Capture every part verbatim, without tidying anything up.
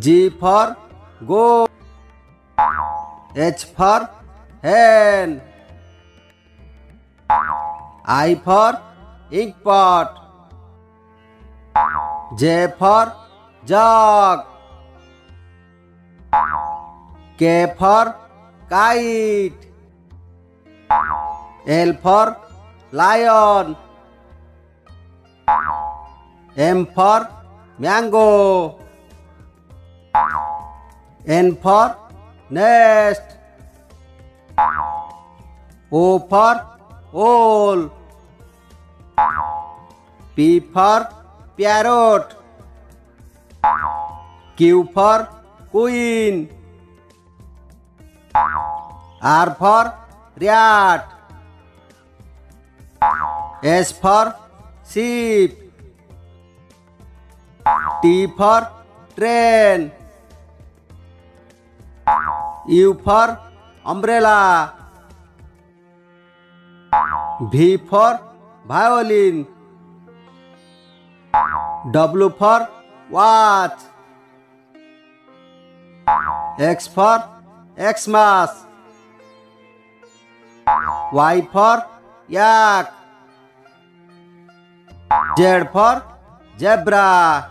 G for go, H for hen, I for inkpot, J for jog, K for kite, L for lion, M for mango, N for nest, O for owl, P for parrot, Q for queen, R for rat, S for sheep, T for train, U for umbrella, V for violin, W for watch, X for Xmas, Y for yak, Z for zebra.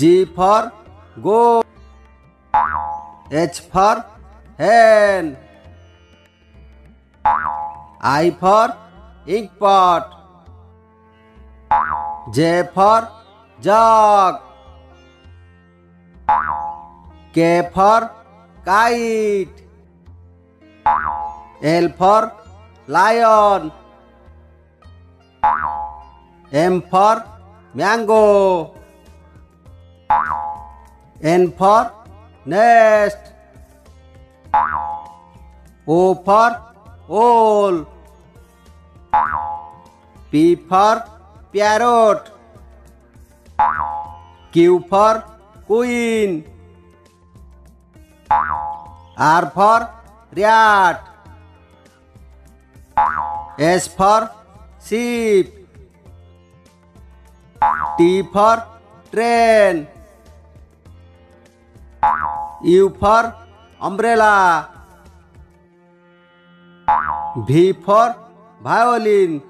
G for go, H for hen, I for inkpot, J for jog, K for kite, L for lion, M for mango, N for nest, O for owl, P for parrot, Q for queen, R for rat, S for sheep, T for train, U for umbrella, V for violin,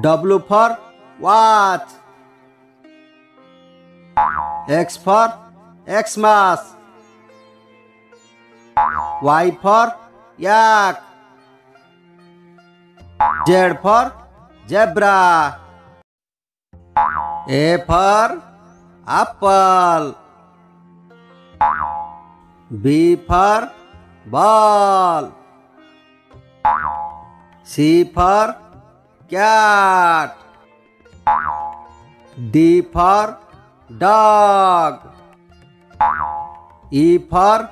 W for watch, X for Xmas, Y for yak, Z for zebra. A for apple, B for ball, C for cat, D for dog, E for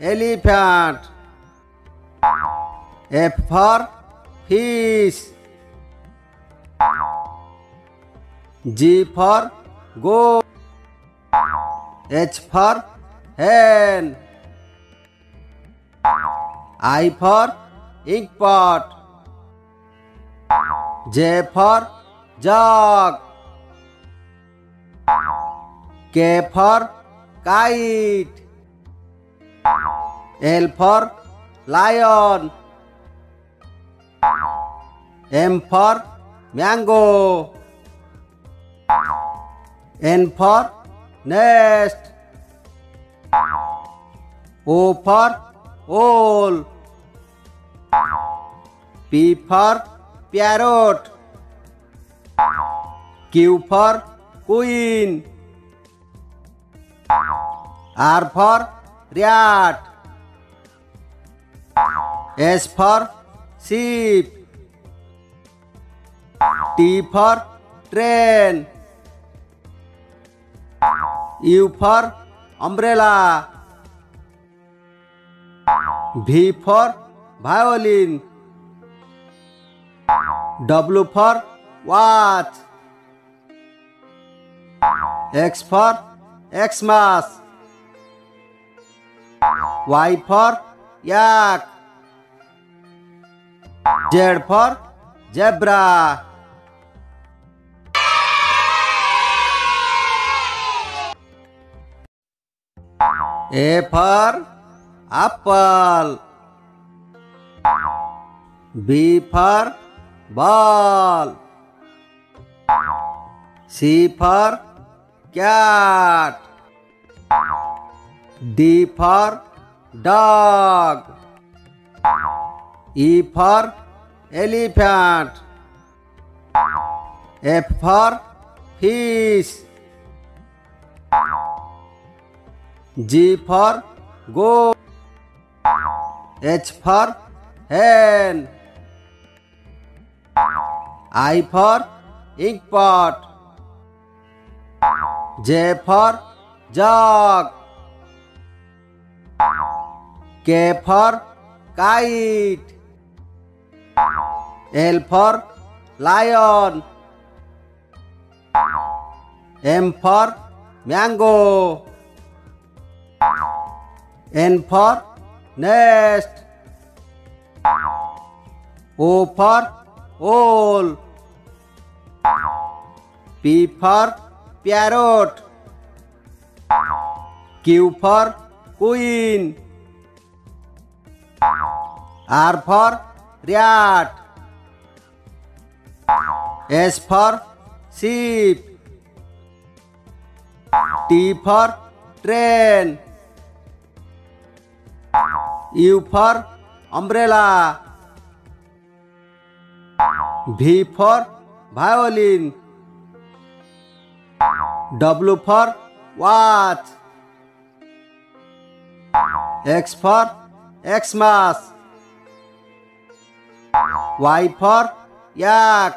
elephant, F for fish, G for go, H for hen, I for inkpot, J for jog, K for kite, L for lion, M for mango. N for nest. O for owl. P for parrot. Q for queen. R for rat. S for sheep. T for train. U for umbrella. V for violin. W for watch. X for Xmas. Y for yak. Z for zebra. A for apple. B for ball. C for cat. D for dog. E for elephant. F for fish. G for goat. H for hen. I for inkpot. J for jog. K for kite. L for lion. M for mango. N for nest. O for owl. P for parrot. Q for queen. R for rat. S for sheep. T for train. U for umbrella. V for violin. W for watch. X for Xmas. Y for yak.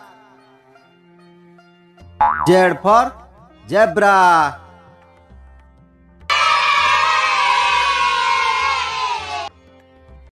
Z for zebra.